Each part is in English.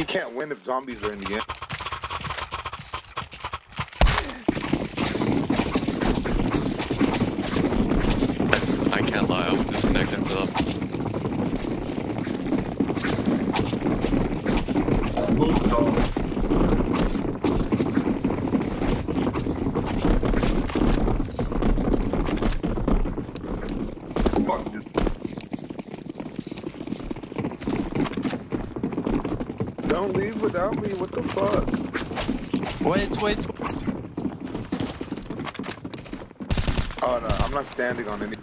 He can't win if zombies are in the game. I can't lie, I will disconnect him up. Fuck, dude. Don't leave without me, what the fuck? Wait. Oh no, I'm not standing on any.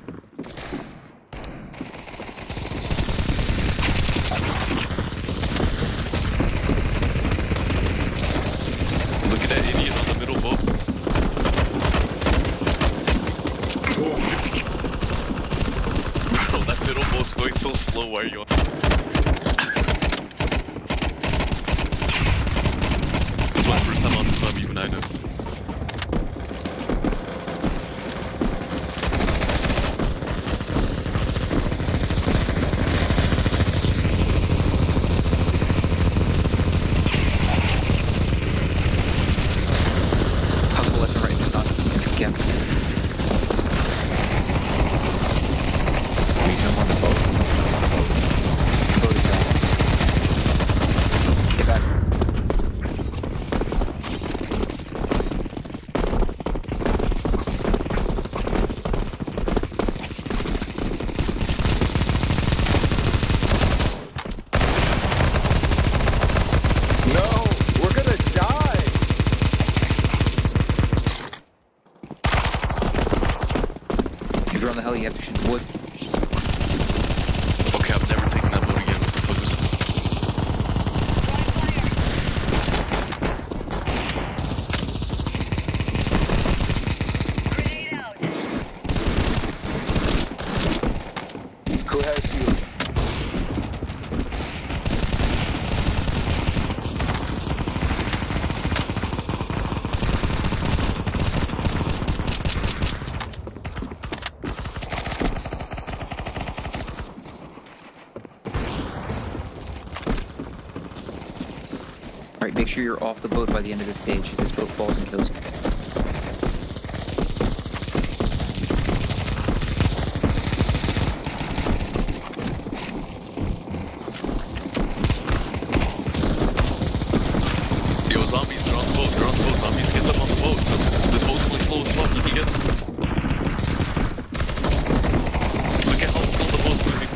Look at that idiot on the middle boat. Bro, that middle boat's going so slow, why are you on? It's my first time on this map, even I know. I'll go left and right this on. Again. We jump on the boat. Go to town. Get back. If you're on the heli, you have to shoot the wood. Okay, I've never taken that boat again. What the fuck was that? Grenade out. Who has Alright, make sure you're off the boat by the end of this stage. This boat falls and kills you. Yo, zombies, they're on the boat, zombies, get them on the boat. The boat's really slow as fuck, you can get them. Look at how slow the boat's moving.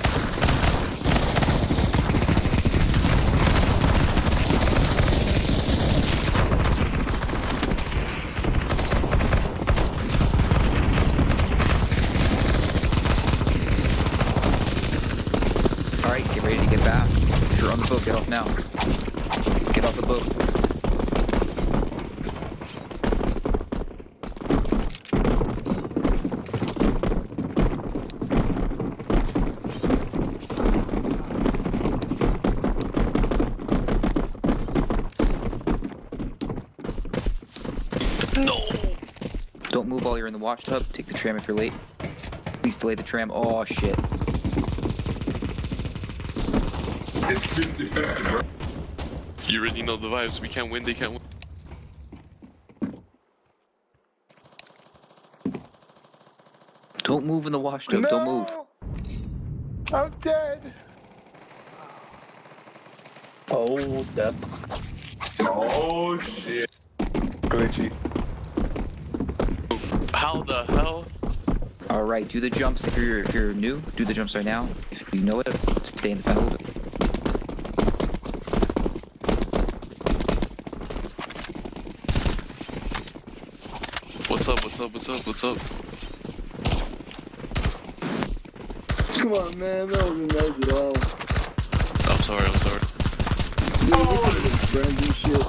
Alright, get ready to get back. If you're on the boat, get off now. Get off the boat. No! Don't move while you're in the wash tub. Take the tram if you're late. Please delay the tram. Oh shit. It's 50-50, bro. You already know the vibes. We can't win, they can't win. Don't move in the wash tub, no! Don't move. I'm dead. Oh, death. Oh, shit. Glitchy. How the hell? Alright, do the jumps if you're new. Do the jumps right now. If you know it, stay in the fountain. What's up? Come on, man, that wasn't nice at all. I'm sorry. Dude, oh. This is brand new shit.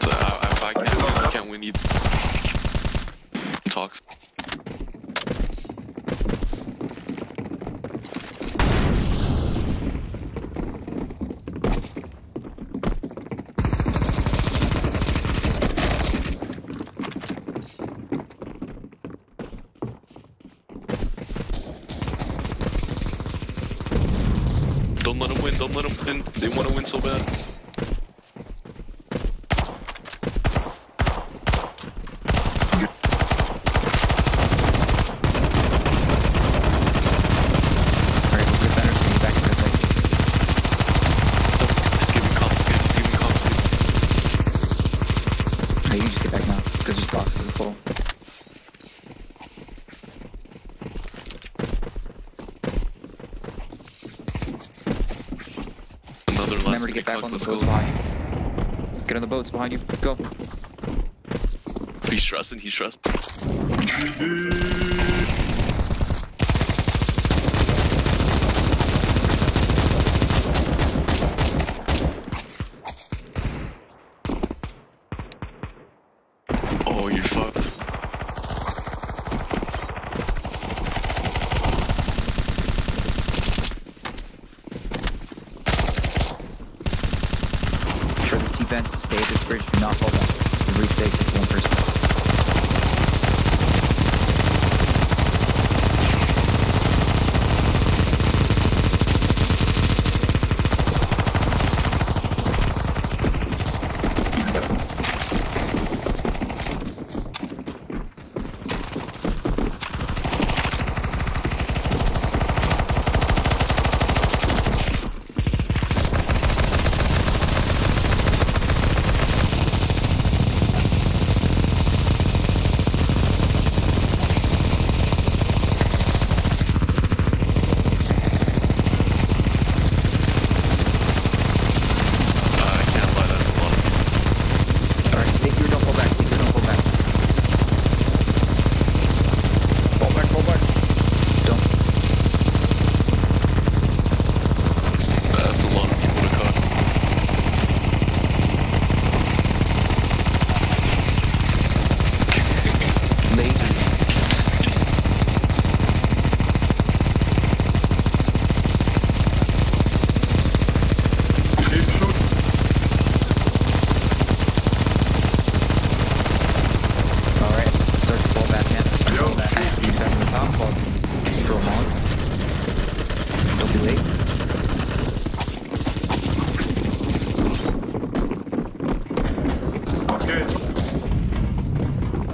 So, I can't win either. Talks. Don't let him win. Don't let them win. They want to win so bad. Remember to get back on the boats behind you. Get on the boats behind you. Go. He's stressing. He's stressing. Oh, you're fucked. Defense to stay at this bridge, do not fall down. Every stage is one person.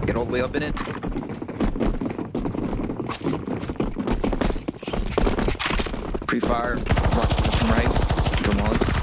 Get all the way up in it. Pre-fire, watch from right, from Wallace.